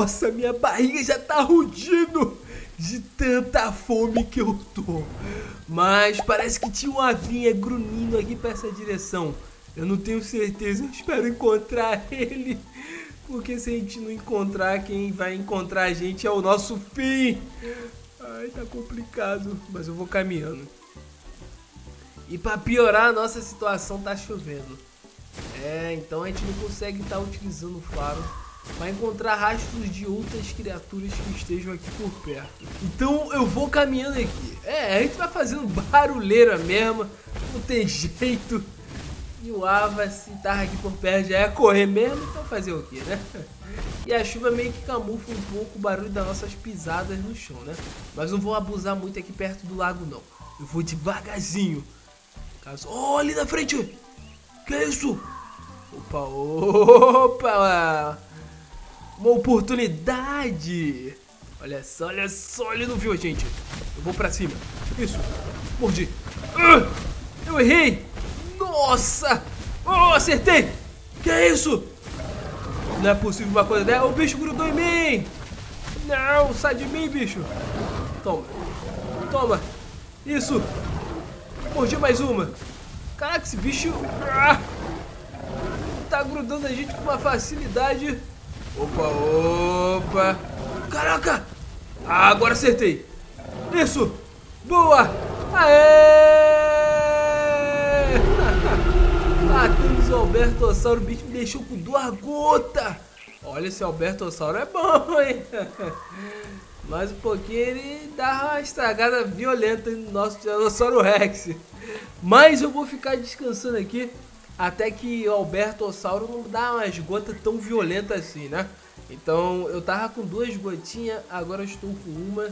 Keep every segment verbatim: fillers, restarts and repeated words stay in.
Nossa, minha barriga já tá rugindo de tanta fome que eu tô. Mas parece que tinha uma avinha grunhindo aqui pra essa direção. Eu não tenho certeza, eu espero encontrar ele. Porque se a gente não encontrar, quem vai encontrar a gente é o nosso fim. Ai, tá complicado, mas eu vou caminhando. E pra piorar a nossa situação, tá chovendo. É, então a gente não consegue estar utilizando o faro para encontrar rastros de outras criaturas que estejam aqui por perto. Então eu vou caminhando aqui. É, a gente vai fazendo barulheira mesmo, não tem jeito. E o Ava, se tava aqui por perto, já ia correr mesmo, então fazer o quê, né? E a chuva meio que camufla um pouco o barulho das nossas pisadas no chão, né? Mas não vou abusar muito aqui perto do lago, não. Eu vou devagarzinho. Caso... Oh, ali na frente! Que é isso? Opa, opa! Uma oportunidade! Olha só, olha só, ele não viu a gente. Eu vou pra cima. Isso, mordi. Ah, eu errei! Nossa! Oh, acertei! Que é isso? Não é possível uma coisa dessa. O bicho grudou em mim! Não, sai de mim, bicho! Toma! Toma! Isso! Mordi mais uma! Caraca, esse bicho... Ah, tá grudando a gente com uma facilidade! Opa, opa! Caraca! Ah, agora acertei! Isso! Boa! Aê! Matamos o Albertossauro, o bicho me deixou com duas gotas. Olha, esse Albertossauro é bom, hein? Mas um pouquinho ele dá uma estragada violenta no nosso Tiranossauro Rex. Mas eu vou ficar descansando aqui até que o Albertossauro não dá umas gotas tão violentas assim, né? Então eu tava com duas gotinhas, agora eu estou com uma.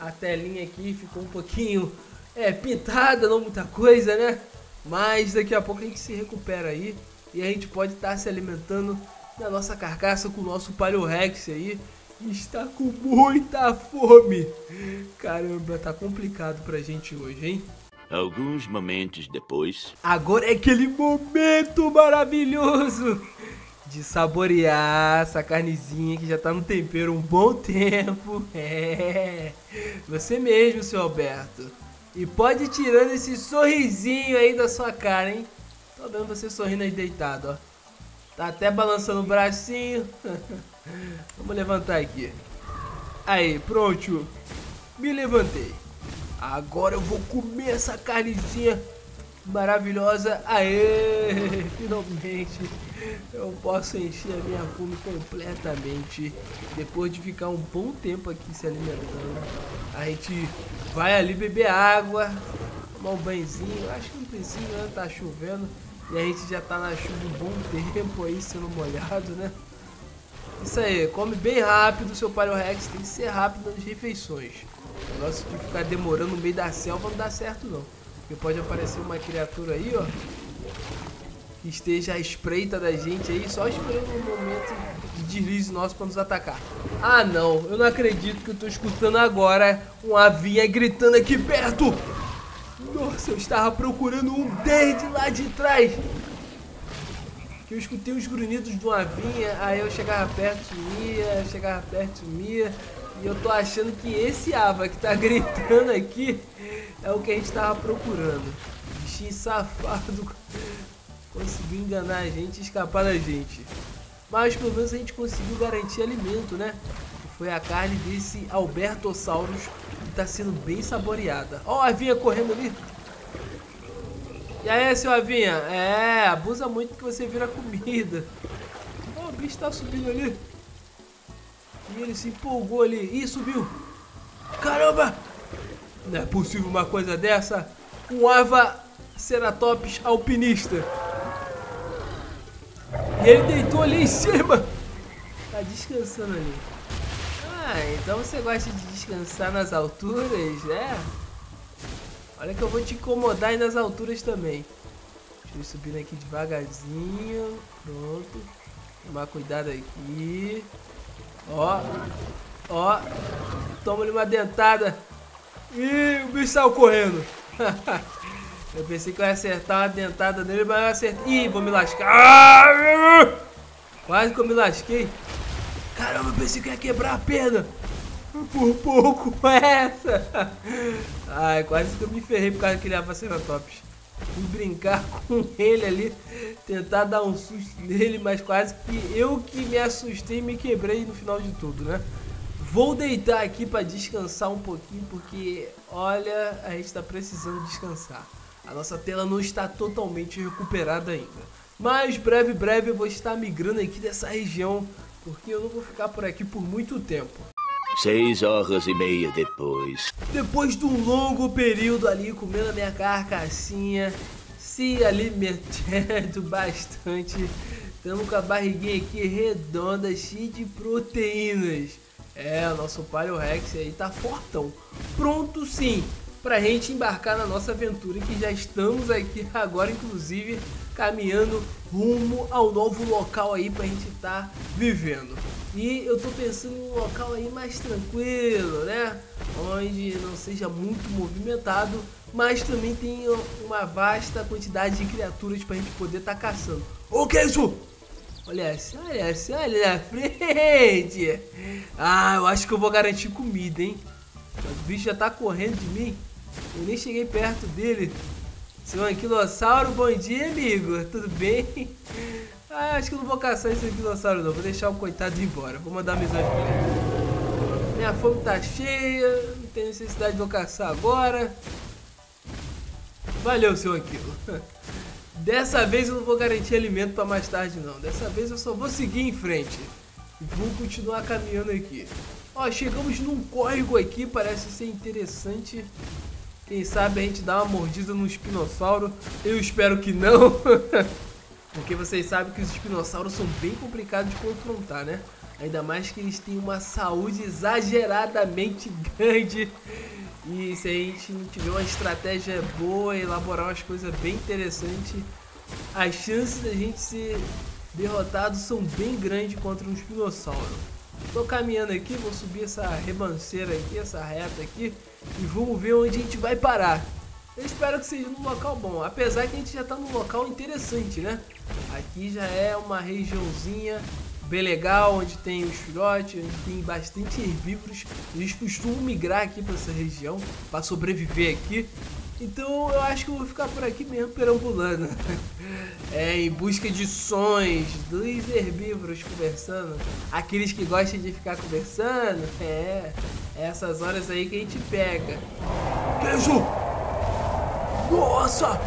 A telinha aqui ficou um pouquinho é, pintada, não muita coisa, né? Mas daqui a pouco a gente se recupera aí e a gente pode estar se alimentando da nossa carcaça com o nosso Paleorex aí. Está com muita fome. Caramba, tá complicado pra gente hoje, hein? Alguns momentos depois... Agora é aquele momento maravilhoso de saborear essa carnezinha que já tá no tempero há um bom tempo. É, você mesmo, seu Alberto. E pode ir tirando esse sorrisinho aí da sua cara, hein? Tô vendo você sorrindo aí deitado, ó. Tá até balançando o bracinho. Vamos levantar aqui. Aí, pronto. Me levantei. Agora eu vou comer essa carnezinha maravilhosa. Aê! Finalmente eu posso encher a minha fome completamente. Depois de ficar um bom tempo aqui se alimentando. A gente vai ali beber água, tomar um banhozinho, acho que não precisa, né? Tá chovendo e a gente já tá na chuva um bom tempo aí, sendo molhado, né? Isso aí, come bem rápido, seu Paleorex tem que ser rápido nas refeições. O negócio de ficar demorando no meio da selva não dá certo não. Porque pode aparecer uma criatura aí, ó, que esteja à espreita da gente aí, só esperando um momento... deslize nosso para nos atacar. Ah não, eu não acredito que eu tô escutando agora um avinha gritando aqui perto. Nossa, eu estava procurando um desde lá de trás. Que eu escutei os grunhidos de uma avinha, aí eu chegava perto, sumia, chegava perto, sumia. E eu tô achando que esse Ava que tá gritando aqui é o que a gente tava procurando. Bichinho safado conseguiu enganar a gente e escapar da gente. Mas pelo menos a gente conseguiu garantir alimento, né? Foi a carne desse Albertossauro que tá sendo bem saboreada. Ó, a avinha correndo ali. E aí, seu avinha? É, abusa muito que você vira comida. Ó, o bicho tá subindo ali. E ele se empolgou ali. Ih, subiu. Caramba! Não é possível uma coisa dessa. Um Ava Ceratops alpinista. Ele deitou ali em cima. Tá descansando ali. Ah, então você gosta de descansar nas alturas, né? Olha que eu vou te incomodar aí nas alturas também. Deixa eu ir subindo aqui devagarzinho. Pronto. Tomar cuidado aqui. Ó. Ó. Toma-lhe uma dentada. Ih, o bicho saiu correndo. Eu pensei que eu ia acertar uma dentada nele, mas eu acertei. Ih, vou me lascar. Quase que eu me lasquei. Caramba, eu pensei que ia quebrar a perna. Por pouco essa. Ai, quase que eu me ferrei por causa daquele Ava Ceratops. Fui brincar com ele ali, tentar dar um susto nele, mas quase que eu que me assustei e me quebrei no final de tudo, né? Vou deitar aqui para descansar um pouquinho, porque, olha, a gente está precisando descansar. A nossa tela não está totalmente recuperada ainda. Mas breve, breve eu vou estar migrando aqui dessa região, porque eu não vou ficar por aqui por muito tempo. Seis horas e meia depois. Depois de um longo período ali, comendo a minha carcassinha, se alimentando bastante, estamos com a barriguinha aqui redonda, cheia de proteínas. É, o nosso Paleorex aí tá fortão. Pronto sim, pra gente embarcar na nossa aventura, que já estamos aqui agora, inclusive, caminhando rumo ao novo local aí pra gente tá vivendo. E eu tô pensando em um local aí mais tranquilo, né? Onde não seja muito movimentado, mas também tem uma vasta quantidade de criaturas pra gente poder tá caçando. O que é isso? Olha essa, olha essa, olha na frente. Ah, eu acho que eu vou garantir comida, hein? O bicho já tá correndo de mim. Eu nem cheguei perto dele. Seu Anquilossauro, bom dia, amigo. Tudo bem? Ah, acho que eu não vou caçar esse Anquilossauro não. Vou deixar o coitado ir embora. Vou mandar mensagem pra ele. Minha fome tá cheia. Não tem necessidade de eu caçar agora. Valeu, seu Anquilo. Dessa vez eu não vou garantir alimento pra mais tarde não. Dessa vez eu só vou seguir em frente. E vou continuar caminhando aqui. Ó, chegamos num córrego aqui. Parece ser interessante. Quem sabe a gente dá uma mordida no espinossauro. Eu espero que não. Porque vocês sabem que os espinossauros são bem complicados de confrontar, né? Ainda mais que eles têm uma saúde exageradamente grande. E se a gente não tiver uma estratégia boa, elaborar umas coisas bem interessantes, as chances da gente ser derrotado são bem grandes contra um espinossauro. Tô caminhando aqui, vou subir essa ribanceira aqui, essa reta aqui, e vamos ver onde a gente vai parar. Eu espero que seja num local bom, apesar que a gente já tá num local interessante, né? Aqui já é uma regiãozinha bem legal, onde tem os filhotes, onde tem bastante herbívoros. Eles costumam migrar aqui para essa região, para sobreviver aqui. Então eu acho que eu vou ficar por aqui mesmo, perambulando. É, em busca de sons dos herbívoros conversando. Aqueles que gostam de ficar conversando. É, é essas horas aí que a gente pega. Queijo! Nossa!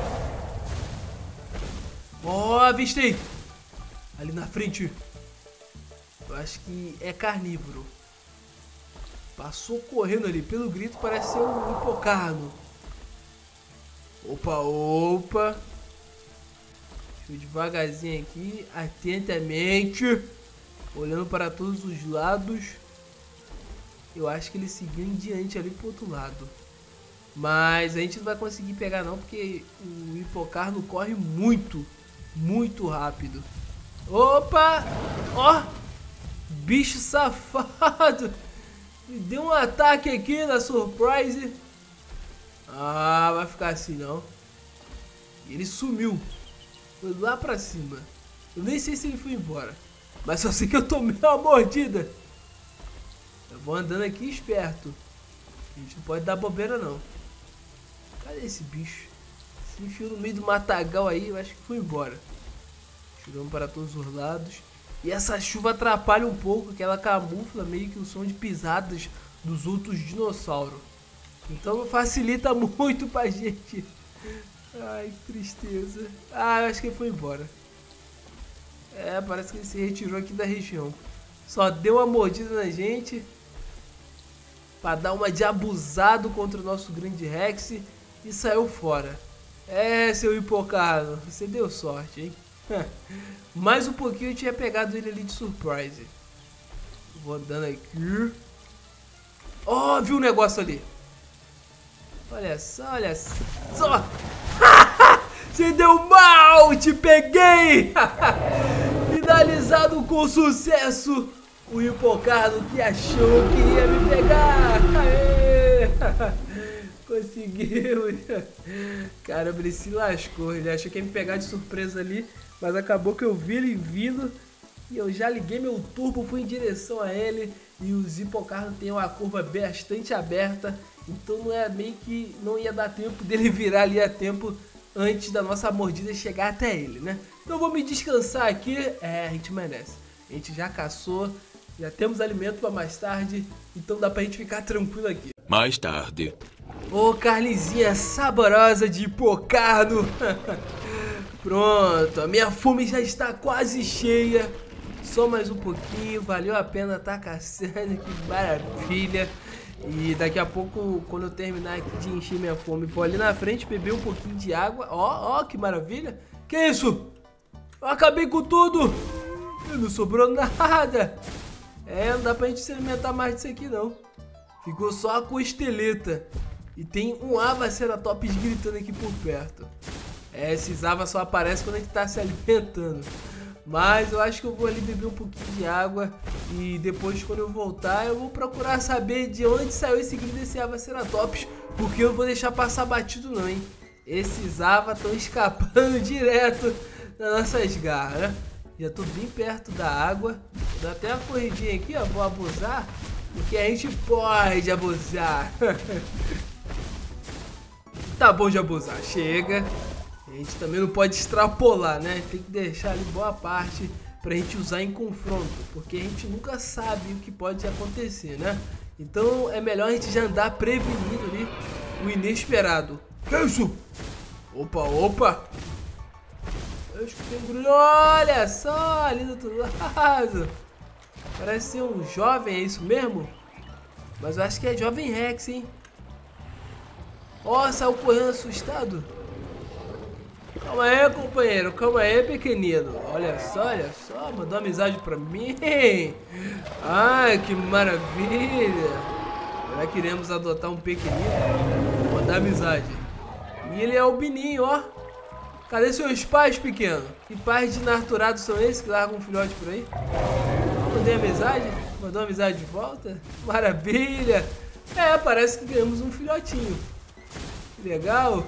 Ó, avistei! Ali na frente. Eu acho que é carnívoro. Passou correndo ali. Pelo grito parece ser um Hypo Carno. Opa, opa. Deixa eu devagarzinho aqui, atentamente, olhando para todos os lados. Eu acho que ele seguiu em diante ali pro outro lado. Mas a gente não vai conseguir pegar não, porque o Hypo Carno corre muito, muito rápido. Opa, ó, bicho safado. Me deu um ataque aqui na surprise. Ah, vai ficar assim não. Ele sumiu. Foi lá pra cima. Eu nem sei se ele foi embora, mas só sei que eu tomei uma mordida. Eu vou andando aqui esperto. A gente não pode dar bobeira não. Cadê esse bicho? Se enfiou no meio do matagal aí. Eu acho que foi embora. Tiramos para todos os lados. E essa chuva atrapalha um pouco, que ela camufla meio que o som de pisadas dos outros dinossauros. Então não facilita muito pra gente. Ai, que tristeza. Ah, eu acho que ele foi embora. É, parece que ele se retirou aqui da região. Só deu uma mordida na gente pra dar uma de abusado contra o nosso grande Rex e saiu fora. É, seu Hypo Carno, você deu sorte, hein? Mais um pouquinho eu tinha pegado ele ali de surprise. Vou andando aqui. Ó, oh, viu um negócio ali. Olha só, olha só. Se deu mal, te peguei. Finalizado com sucesso. O Hypo Carno que achou que ia me pegar. Aê. Conseguiu. Cara, ele se lascou. Ele achou que ia me pegar de surpresa ali, mas acabou que eu vi ele vindo e eu já liguei meu turbo, fui em direção a ele, e os Hypo Carno tem uma curva bastante aberta, então não é meio que não ia dar tempo dele virar ali a tempo antes da nossa mordida chegar até ele, né? Então eu vou me descansar aqui, é, a gente merece, a gente já caçou, já temos alimento para mais tarde, então dá pra gente ficar tranquilo aqui. Mais tarde. Ô, oh, carnezinha saborosa de Hypo Carno. Pronto, a minha fome já está quase cheia. Só mais um pouquinho, valeu a pena estar caçando, que maravilha. E daqui a pouco, quando eu terminar de encher minha fome, vou ali na frente beber um pouquinho de água. Ó, ó, que maravilha. Que isso? Eu acabei com tudo. Não sobrou nada. É, não dá pra gente se alimentar mais disso aqui não. Ficou só a costeleta. E tem um Ava Ceratops gritando aqui por perto. É, esses avas só aparecem quando a gente tá se alimentando. Mas eu acho que eu vou ali beber um pouquinho de água. E depois, quando eu voltar, eu vou procurar saber de onde saiu esse grito desse Ava Ceratops. Porque eu não vou deixar passar batido não, hein. Esses avas estão escapando direto das nossas garras, né? Já tô bem perto da água. Vou dar até uma corridinha aqui, ó. Vou abusar, porque a gente pode abusar. Tá bom de abusar, chega. A gente também não pode extrapolar, né? Tem que deixar ali boa parte pra gente usar em confronto, porque a gente nunca sabe o que pode acontecer, né? Então é melhor a gente já andar prevenido ali o inesperado. Que isso? Opa, opa! Eu escutei um grunho, olha só, ali do outro lado. Parece ser um jovem, é isso mesmo? Mas eu acho que é jovem Rex, hein? Ó, oh, saiu correndo assustado. Calma aí, companheiro, calma aí, pequenino. Olha só, olha só, mandou amizade pra mim. Ai, que maravilha. Já queremos adotar um pequenino. Mandar amizade. E ele é o Bininho, ó. Cadê seus pais, pequeno? Que pais desnaturados são esses que largam um filhote por aí? Mandei amizade? Mandou amizade de volta? Maravilha! É, parece que ganhamos um filhotinho. Legal!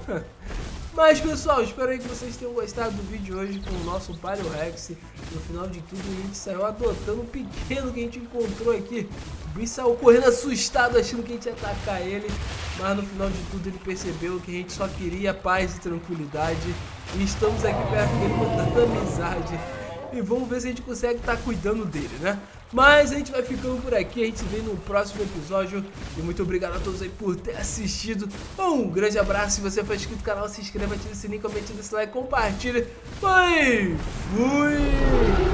Mas, pessoal, espero aí que vocês tenham gostado do vídeo hoje com o nosso Paleorex. No final de tudo, a gente saiu adotando um pequeno que a gente encontrou aqui. O bicho saiu correndo assustado, achando que a gente ia atacar ele. Mas, no final de tudo, ele percebeu que a gente só queria paz e tranquilidade. E estamos aqui perto dele, mandando amizade. E vamos ver se a gente consegue estar cuidando dele, né? Mas a gente vai ficando por aqui. A gente se vê no próximo episódio. E muito obrigado a todos aí por ter assistido. Um grande abraço. Se você for inscrito no canal, se inscreva, ative o sininho, comente, deixe o like, compartilhe. Foi! Fui!